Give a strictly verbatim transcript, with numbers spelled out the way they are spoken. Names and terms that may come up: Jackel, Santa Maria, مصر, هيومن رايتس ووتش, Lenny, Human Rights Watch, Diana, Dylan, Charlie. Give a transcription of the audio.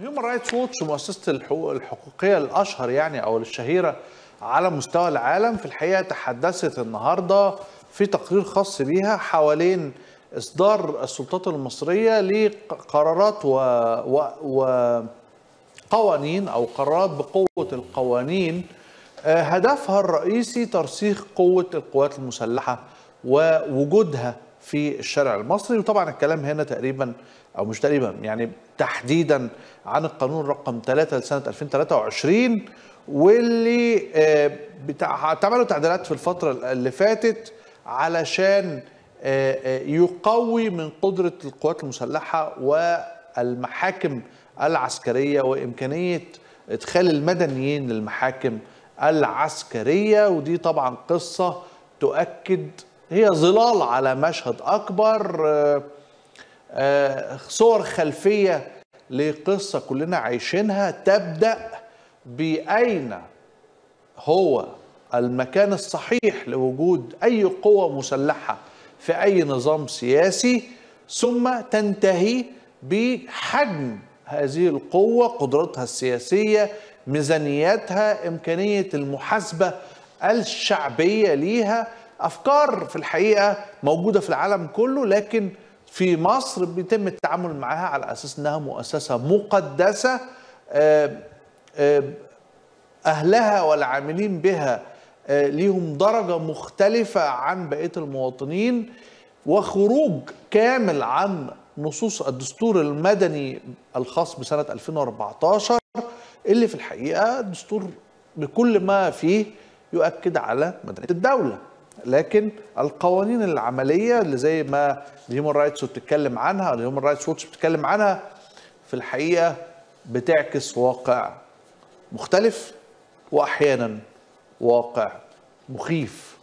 هيومن رايتس ووتش مؤسسة الحقوق الحقوقية الأشهر يعني أو الشهيرة على مستوى العالم، في الحقيقة تحدثت النهاردة في تقرير خاص بيها حوالين إصدار السلطات المصرية لقرارات وقوانين أو قرارات بقوة القوانين هدفها الرئيسي ترسيخ قوة القوات المسلحة ووجودها في الشارع المصري. وطبعا الكلام هنا تقريبا أو مش تقريبا يعني تحديدا عن القانون رقم ثلاثة لسنة ألفين وثلاثة وعشرين، واللي اتعملوا تعديلات في الفترة اللي فاتت علشان يقوي من قدرة القوات المسلحة والمحاكم العسكرية وإمكانية إدخال المدنيين للمحاكم العسكرية. ودي طبعا قصة تؤكد، هي ظلال على مشهد أكبر، صور خلفية لقصة كلنا عايشينها تبدأ بأين هو المكان الصحيح لوجود أي قوة مسلحة في أي نظام سياسي، ثم تنتهي بحجم هذه القوة، قدرتها السياسية، ميزانيتها، إمكانية المحاسبة الشعبية ليها. أفكار في الحقيقة موجودة في العالم كله، لكن في مصر بيتم التعامل معها على أساس أنها مؤسسة مقدسة أهلها والعاملين بها ليهم درجة مختلفة عن بقية المواطنين، وخروج كامل عن نصوص الدستور المدني الخاص بسنة ألفين وأربعة عشر، اللي في الحقيقة دستور بكل ما فيه يؤكد على مدنية الدولة. لكن القوانين العملية اللي زي ما الهيومن رايتس بتتكلم عنها، الهيومن رايتس ووتش بتتكلم عنها، في الحقيقة بتعكس واقع مختلف وأحيانا واقع مخيف.